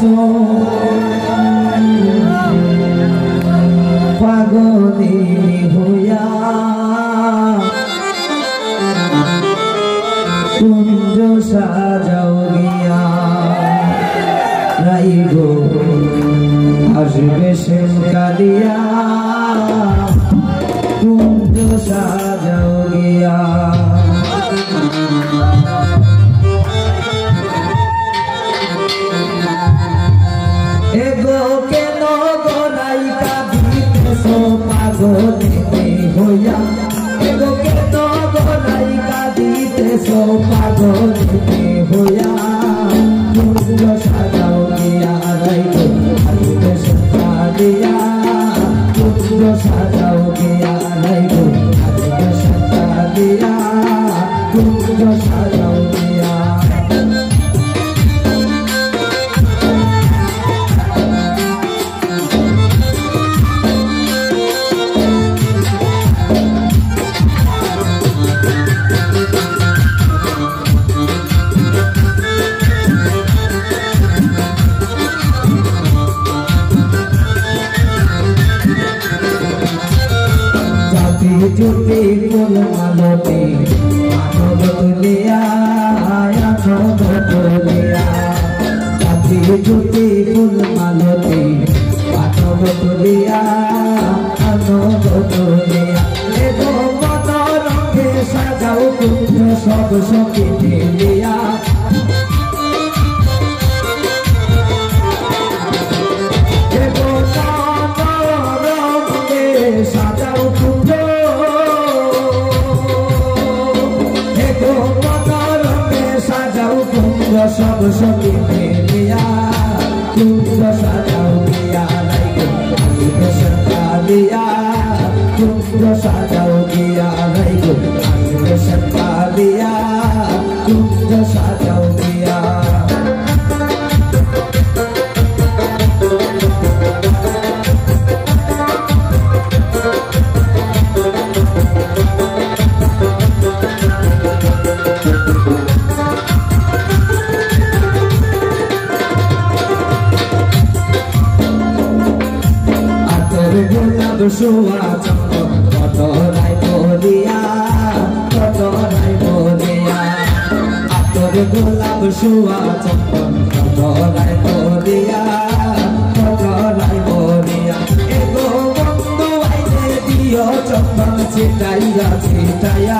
corazón, fuego de mi joya, cuando sajaogia, naigo, asbe senkadia, cuando sajaogia. Juti kono malote, ano botulia, tapi juti kono malote, ano botulia, ego kono ronge sajau kunjo sokidilia. Sab sab diya, tumko sajau diya, tumko sajau diya, tumko sajau diya, tumko sajau diya, tumko sajau diya. Suwa chakko, koto nai bodiya, atore gulab suwa chakko, koto nai bodiya, ego bondo aite diyo chakko, chitaya.